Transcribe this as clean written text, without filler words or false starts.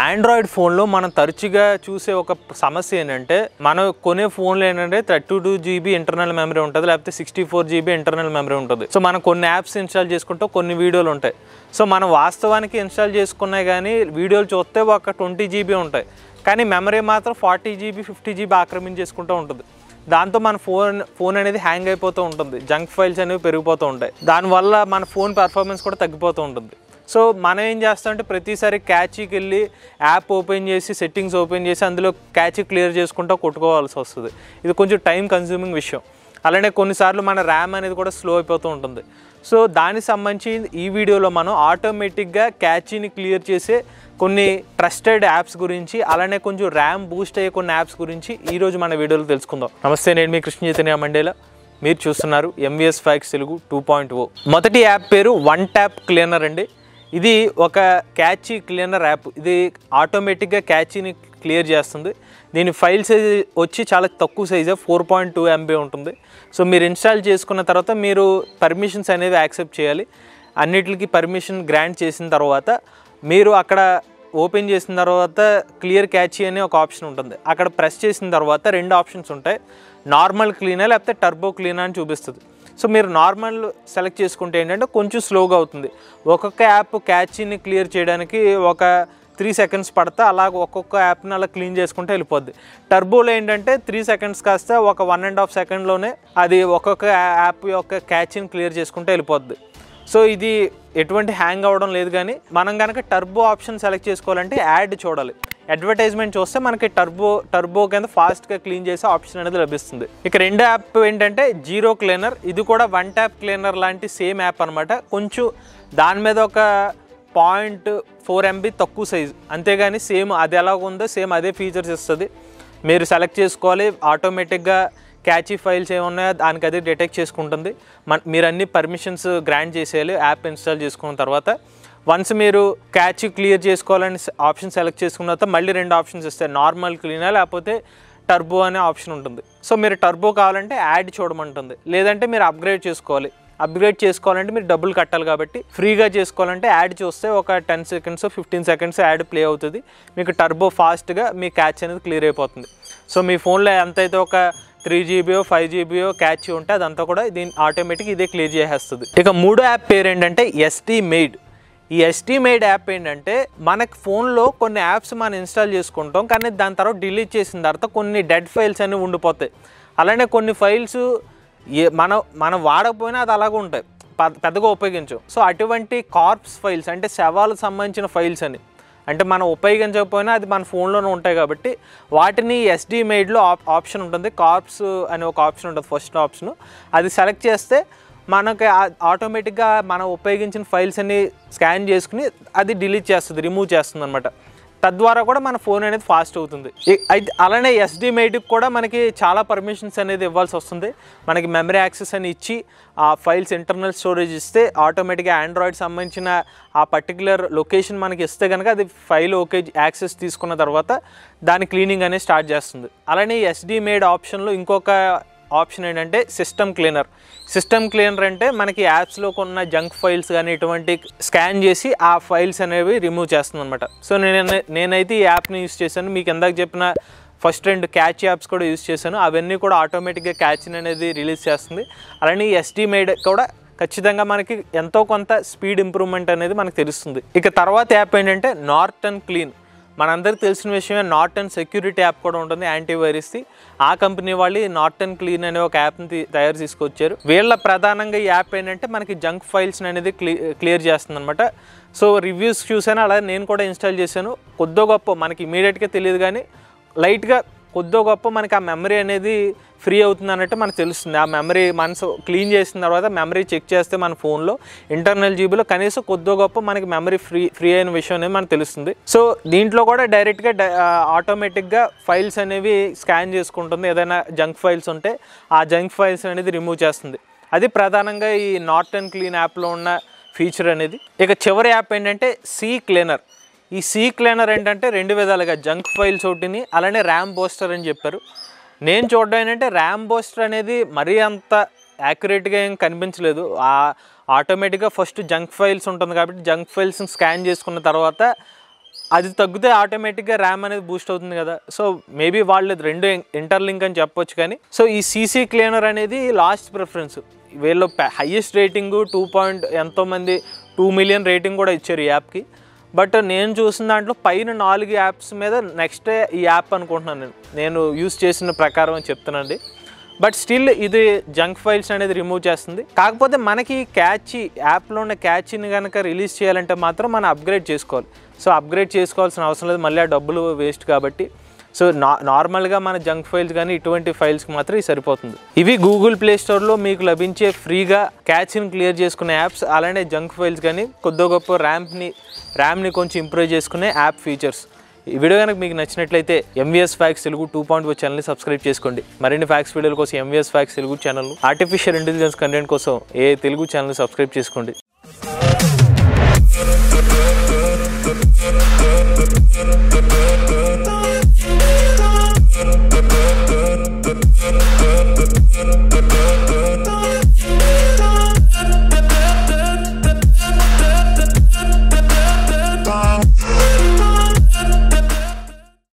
Android phone लो माना तर्चिगा चूसे वो cup समस्या है नंटे मानो कोने phone ले नंटे 32 GB internal memory उन्नटा तो लापते 64 GB internal memory उन्नटा दे। तो मानो कोने apps install जेस कुन्टो कोने video लोन्टे। तो मानो वास्तवानिकी install जेस कुन्ने गानी video चोत्ते वो का 20 GB उन्नटे। कानी memory मात्र 40 GB 50 GB आक्रमण जेस कुन्टा उन्नटा दे। దాంతో మన ఫోన్ అనేది హ్యాంగ్ అయిపోతూ ఉంటుంది, జంక్ ఫైల్స్ అనేవి పెరిగిపోతూ ఉంటాయి, దానివల్ల మన ఫోన్ పెర్ఫార్మెన్స్ కూడా తగ్గిపోతూ ఉంటుంది। సో మనం ఏం చేస్తామంటే ప్రతిసారి క్యాచీకి వెళ్ళి యాప్ ఓపెన్ చేసి సెట్టింగ్స్ ఓపెన్ చేసి అందులో క్యాచీ క్లియర్ చేసుకుంటూ కొట్టుకోవాల్సి వస్తుంది। ఇది కొంచెం టైం కన్స్యూమింగ్ విషయం। అలానే కొన్నిసార్లు మన ర్యామ్ అనేది కూడా స్లో అయిపోతూ ఉంటుంది। సో దానికి సంబంధించి ఈ వీడియోలో మనం ఆటోమేటిక్గా క్యాచీని క్లియర్ చేసే కొన్ని ట్రస్టెడ్ యాప్స్ గురించి అలానే కొంచెం ర్యామ్ బూస్ట్ అయ్యే కొన్ని యాప్స్ గురించి ఈ రోజు మన వీడియోలో తెలుసుకుందాం। నమస్తే, నేను మీ కృష్ణ చైతన్య మండేలా, మీరు చూస్తున్నారు MVS facts తెలుగు 2.0। మొదటి యాప్ పేరు వన్ ట్యాప్ క్లీనర్ అండి। ఇది ఒక క్యాచీ క్లీనర్ యాప్। ఇది ఆటోమేటిక్గా క్యాచీని క్లియర్ చేస్తుంది। దీని ఫైల్ సైజ్ వచ్చి చాలా తక్కువ సైజే, 4.2 MB ఉంటుంది। సో మీరు ఇన్స్టాల్ చేసుకున్న తర్వాత మీరు పర్మిషన్స్ అనేది యాక్సెప్ట్ చేయాలి। అన్నిటికీ పర్మిషన్ గ్రాంట్ చేసిన తర్వాత మీరు అక్కడ ఓపెన్ చేసిన తర్వాత క్లియర్ క్యాచీ అనే ఒక ఆప్షన్ ఉంటుంది। అక్కడ ప్రెస్ చేసిన తర్వాత రెండు ఆప్షన్స్ ఉంటాయి, నార్మల్ క్లీనర్ లేకపోతే టర్బో క్లీనర్ అని చూపిస్తుంది। సో మీరు నార్మల్ సెలెక్ట్ చేసుకుంటే ఏంటంటే కొంచెం స్లోగా అవుతుంది। ఒక్కొక్క యాప్ క్యాచీని క్లియర్ చేయడానికి ఒక 3 సెకండ్స్ పడతా, అలా ఒక్కొక్క యాప్ని అలా క్లీన్ చేసుకుంటే వెళ్ళిపోద్ది। టర్బోలో ఏంటంటే 3 సెకండ్స్ కాస్త ఒక 1.5 సెకండ్లోనే అది ఒక్కొక్క యాప్ యొక్క క్యాచీని క్లియర్ చేసుకుంటే వెళ్ళిపోద్ది। సో ఇది ఎటువంటి హ్యాంగ్ అవ్వడం లేదు। కానీ మనం కనుక టర్బో ఆప్షన్ సెలెక్ట్ చేసుకోవాలంటే యాడ్ చూడాలి, అడ్వర్టైజ్మెంట్ చూస్తే మనకి టర్బో కింద ఫాస్ట్గా క్లీన్ చేసే ఆప్షన్ అనేది లభిస్తుంది। ఇక రెండో యాప్ ఏంటంటే జీరో క్లీనర్। ఇది కూడా వన్ ట్యాప్ క్లీనర్ లాంటి సేమ్ యాప్ అనమాట। కొంచెం దాని మీద ఒక 0.4 MB తక్కువ సైజు, అంతేగాని సేమ్ అది ఎలా ఉందో సేమ్ అదే ఫీచర్స్ ఇస్తుంది। మీరు సెలెక్ట్ చేసుకోవాలి, ఆటోమేటిక్గా క్యాచీ ఫైల్స్ ఏమున్నాయో దానికి అది డిటెక్ట్ చేసుకుంటుంది। మీరు అన్ని పర్మిషన్స్ గ్రాంట్ చేసేయాలి యాప్ ఇన్స్టాల్ చేసుకున్న తర్వాత। వన్స్ మీరు క్యాచీ క్లియర్ చేసుకోవాలని ఆప్షన్ సెలెక్ట్ చేసుకున్న తర్వాత మళ్ళీ రెండు ఆప్షన్స్ ఇస్తాయి, నార్మల్ క్లీనర్ లేకపోతే టర్బో అనే ఆప్షన్ ఉంటుంది। సో మీరు టర్బో కావాలంటే యాడ్ చూడమంటుంది, లేదంటే మీరు అప్గ్రేడ్ చేసుకోవాలి। అప్గ్రేడ్ చేసుకోవాలంటే మీరు డబ్బులు కట్టాలి, కాబట్టి ఫ్రీగా చేసుకోవాలంటే యాడ్ చూస్తే ఒక 10 సెకండ్స్ 15 సెకండ్స్ యాడ్ ప్లే అవుతుంది, మీకు టర్బో ఫాస్ట్గా మీ క్యాచ్ అనేది క్లియర్ అయిపోతుంది। సో మీ ఫోన్లో ఎంతైతే ఒక 3 GBయో 5 GBయో క్యాచ్ ఉంటే అదంతా కూడా దీని ఆటోమేటిక్ ఇదే క్లియర్ చేసేస్తుంది। ఇక మూడో యాప్ పేరు ఏంటంటే ఎస్టిమేట్। ఈ ఎస్టిమేట్ యాప్ ఏంటంటే మనకు ఫోన్లో కొన్ని యాప్స్ మనం ఇన్స్టాల్ చేసుకుంటాం, కానీ దాని తర్వాత డిలీట్ చేసిన తర్వాత కొన్ని డెడ్ ఫైల్స్ అనేవి ఉండిపోతాయి। అలానే కొన్ని ఫైల్స్ మనం వాడకపోయినా అది అలాగే ఉంటాయి, పెద్దగా ఉపయోగించం। సో అటువంటి కార్ప్స్ ఫైల్స్ అంటే శవాలకు సంబంధించిన ఫైల్స్ అని, అంటే మనం ఉపయోగించకపోయినా అది మన ఫోన్లోనే ఉంటాయి, కాబట్టి వాటిని ఎస్టిమేట్లో ఆప్షన్ ఉంటుంది, కార్ప్స్ అనే ఒక ఆప్షన్ ఉంటుంది ఫస్ట్ ఆప్షన్। అది సెలెక్ట్ చేస్తే మనకి ఆటోమేటిక్గా మనం ఉపయోగించిన ఫైల్స్ అన్ని స్కాన్ చేసుకుని అది డిలీట్ చేస్తుంది, రిమూవ్ చేస్తుంది అనమాట। తద్వారా కూడా మన ఫోన్ అనేది ఫాస్ట్ అవుతుంది। అయితే అలానే ఎస్టిమేట్కి కూడా మనకి చాలా పర్మిషన్స్ అనేది ఇవ్వాల్సి వస్తుంది। మనకి మెమరీ యాక్సెస్ అని ఇచ్చి ఆ ఫైల్స్ ఇంటర్నల్ స్టోరేజ్ ఇస్తే ఆటోమేటిక్గా ఆండ్రాయిడ్ సంబంధించిన ఆ పర్టికులర్ లొకేషన్ మనకి ఇస్తే కనుక అది ఫైల్ ఓకే యాక్సెస్ తీసుకున్న తర్వాత దాని క్లీనింగ్ అనేది స్టార్ట్ చేస్తుంది। అలానే ఎస్టిమేట్ ఆప్షన్లో ఇంకొక ఆప్షన్ ఏంటంటే సిస్టమ్ క్లీనర్। సిస్టమ్ క్లీనర్ అంటే మనకి యాప్స్లో ఉన్న జంక్ ఫైల్స్ కానీ ఇటువంటి స్కాన్ చేసి ఆ ఫైల్స్ అనేవి రిమూవ్ చేస్తుంది అనమాట। సో నేనైతే ఈ యాప్ని యూజ్ చేశాను, మీకు ఇందాక చెప్పిన ఫస్ట్ రెండు క్యాచ్ యాప్స్ కూడా యూజ్ చేశాను, అవన్నీ కూడా ఆటోమేటిక్గా క్యాచ్ని అనేది రిలీజ్ చేస్తుంది। అలానే ఈ ఎస్టిమేట్ కూడా ఖచ్చితంగా మనకి ఎంతో కొంత స్పీడ్ ఇంప్రూవ్మెంట్ అనేది మనకు తెలుస్తుంది। ఇక తర్వాత యాప్ ఏంటంటే నార్టన్ క్లీన్। మనందరికీ తెలిసిన విషయమే, నార్టన్ సెక్యూరిటీ యాప్ కూడా ఉంటుంది యాంటీవైరస్ది। ఆ కంపెనీ వాళ్ళు నార్టన్ క్లీన్ అనే ఒక యాప్ని తయారు తీసుకొచ్చారు। వీళ్ళ ప్రధానంగా ఈ యాప్ ఏంటంటే మనకి జంక్ ఫైల్స్ని అనేది క్లియర్ చేస్తుంది అనమాట। సో రివ్యూస్ చూసాను, అలా నేను కూడా ఇన్స్టాల్ చేశాను। కొద్దో గొప్ప మనకి ఇమీడియట్గా తెలియదు, కానీ లైట్గా కొద్దో గొప్ప మనకి ఆ మెమరీ అనేది ఫ్రీ అవుతుంది అన్నట్టు మనకు తెలుస్తుంది। ఆ మెమరీ మనసు క్లీన్ చేసిన తర్వాత మెమరీ చెక్ చేస్తే మన ఫోన్లో ఇంటర్నల్ జీబీలో కనీసం కొద్దో గొప్ప మనకి మెమరీ ఫ్రీ అయిన విషయం అనేది మనకు తెలుస్తుంది। సో దీంట్లో కూడా డైరెక్ట్గా ఆటోమేటిక్గా ఫైల్స్ అనేవి స్కాన్ చేసుకుంటుంది, ఏదైనా జంక్ ఫైల్స్ ఉంటే ఆ జంక్ ఫైల్స్ అనేది రిమూవ్ చేస్తుంది। అది ప్రధానంగా ఈ నార్టన్ క్లీన్ యాప్లో ఉన్న ఫీచర్ అనేది। ఇక చివరి యాప్ ఏంటంటే సీ క్లీనర్। ఈ సీ క్లీనర్ ఏంటంటే రెండు విధాలుగా జంక్ ఫైల్స్ ఒకటిని అలానే ర్యామ్ బూస్టర్ అని చెప్పారు। నేను చూడడం ఏంటంటే ర్యామ్ బూస్టర్ అనేది మరీ అంత యాక్యురేట్గా ఏం కనిపించలేదు। ఆటోమేటిక్గా ఫస్ట్ జంక్ ఫైల్స్ ఉంటుంది కాబట్టి జంక్ ఫైల్స్ని స్కాన్ చేసుకున్న తర్వాత అది తగ్గితే ఆటోమేటిక్గా ర్యామ్ అనేది బూస్ట్ అవుతుంది కదా. సో మేబీ వాళ్ళు రెండు ఇంటర్లింక్ అని చెప్పొచ్చు. కానీ సో ఈ సీసీ క్లీనర్ అనేది లాస్ట్ ప్రిఫరెన్స్. వీళ్ళు హైయెస్ట్ రేటింగ్ 2 ఎంతోమంది 2 మిలియన్ రేటింగ్ కూడా ఇచ్చారు ఈ యాప్కి. బట్ నేను చూసిన దాంట్లో పైన 4 యాప్స్ మీద నెక్స్ట్ ఈ యాప్ అనుకుంటున్నాను నేను యూస్ చేసిన ప్రకారం అని చెప్తున్నానండి. బట్ స్టిల్ ఇది జంక్ ఫైల్స్ అనేది రిమూవ్ చేస్తుంది. కాకపోతే మనకి క్యాచ్ యాప్లో ఉన్న క్యాచ్ని కనుక రిలీజ్ చేయాలంటే మాత్రం మనం అప్గ్రేడ్ చేసుకోవాలి. సో అప్గ్రేడ్ చేసుకోవాల్సిన అవసరం లేదు, మళ్ళీ ఆ డబ్బులు వేస్ట్ కాబట్టి. సో నార్మల్గా మన జంక్ ఫైల్స్ కానీ ఇటువంటి ఫైల్స్కి మాత్రం ఇది సరిపోతుంది. ఇవి గూగుల్ ప్లే స్టోర్లో మీకు లభించే ఫ్రీగా క్యాచ్ని క్లియర్ చేసుకునే యాప్స్, అలానే జంక్ ఫైల్స్ కానీ కొద్ది గొప్ప ర్యామ్ని కొంచెం ఇంప్రూవ్ చేసుకునే యాప్ ఫీచర్స్. ఈ వీడియో కనుక మీకు నచ్చినట్లయితే MVS ఫ్యాక్స్ తెలుగు 2.0 ఛానల్ని సబ్స్క్రైబ్ చేసుకోండి. మరిన్ని ఫ్యాక్స్ వీడియోల కోసం MVS facts Telugu channel, artificial intelligence content కోసం AI తెలుగు ఛానల్ని సబ్స్క్రైబ్ చేసుకోండి.